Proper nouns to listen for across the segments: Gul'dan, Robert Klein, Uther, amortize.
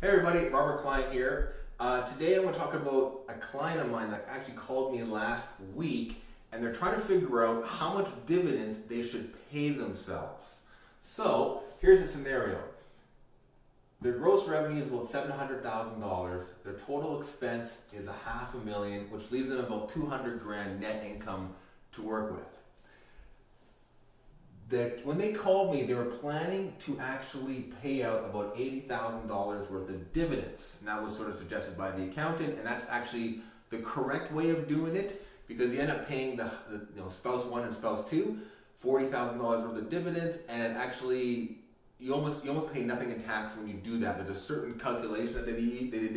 Hey everybody, Robert Klein here. Today I want to talk about a client of mine that actually called me last week, and they're trying to figure out how much dividends they should pay themselves. So here's the scenario. Their gross revenue is about $700,000. Their total expense is $500,000, which leaves them about $200,000 net income to work with. When they called me, they were planning to actually pay out about $80,000 worth of dividends. And that was sort of suggested by the accountant, and that's actually the correct way of doing it, because you end up paying the spouse one and spouse two $40,000 worth of dividends, and it actually you almost pay nothing in tax when you do that. There's a certain calculation that they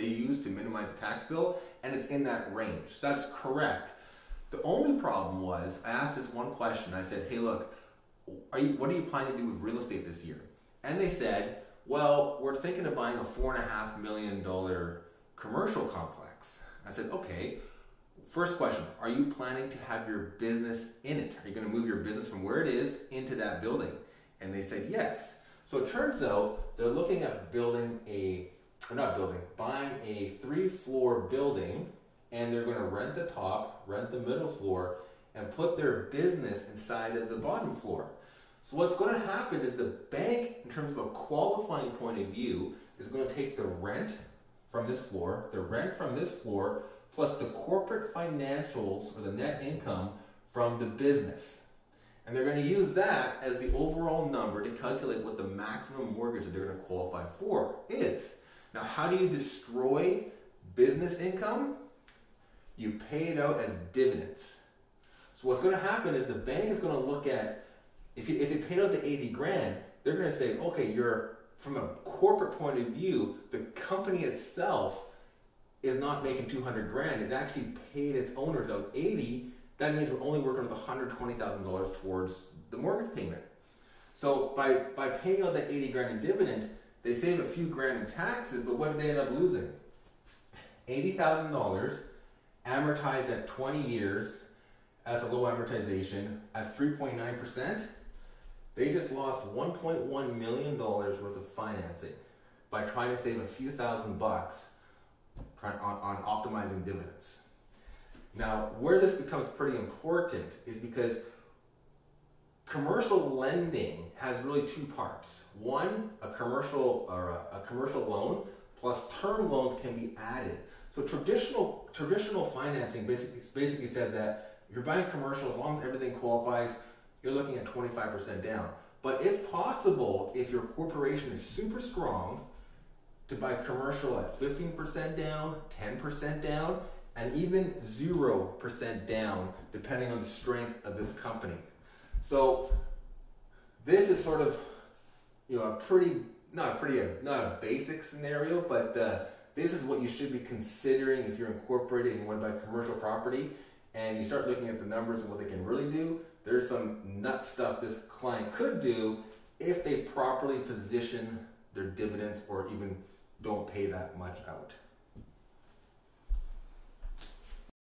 use to minimize the tax bill, and it's in that range. So that's correct. The only problem was I asked this one question. I said, "Hey, look. What are you planning to do with real estate this year?" And they said, "Well, we're thinking of buying a $4.5 million commercial complex." I said, "Okay. First question, are you planning to have your business in it? Are you going to move your business from where it is into that building?" And they said, "Yes." So it turns out they're looking at buying a 3-floor building, and they're going to rent the top, rent the middle floor, and put their business inside of the bottom floor. So what's going to happen is the bank, in terms of a qualifying point of view, is going to take the rent from this floor, plus the corporate financials or the net income from the business. And they're going to use that as the overall number to calculate what the maximum mortgage that they're going to qualify for is. Now, how do you destroy business income? You pay it out as dividends. So what's going to happen is the bank is going to look at, if you paid out the $80,000, they're going to say, okay, from a corporate point of view, the company itself is not making $200,000. It actually paid its owners out $80,000. That means we're only working with $120,000 towards the mortgage payment. So by paying out that $80,000 in dividend, they save a few grand in taxes, but what do they end up losing? $80,000 amortized at 20 years. That's a low amortization at 3.9%. They just lost $1.1 million worth of financing by trying to save a few $1,000s on optimizing dividends. Now, where this becomes pretty important is because commercial lending has really two parts. One, a commercial loan plus term loans can be added. So traditional financing basically says that you're buying commercial, as long as everything qualifies, you're looking at 25% down. But it's possible, if your corporation is super strong, to buy commercial at 15% down, 10% down, and even 0% down, depending on the strength of this company. So this is sort of, not a basic scenario, but this is what you should be considering if you're incorporating and you want to buy commercial property. And you start looking at the numbers and what they can really do. There's some nuts stuff this client could do if they properly position their dividends or even don't pay that much out.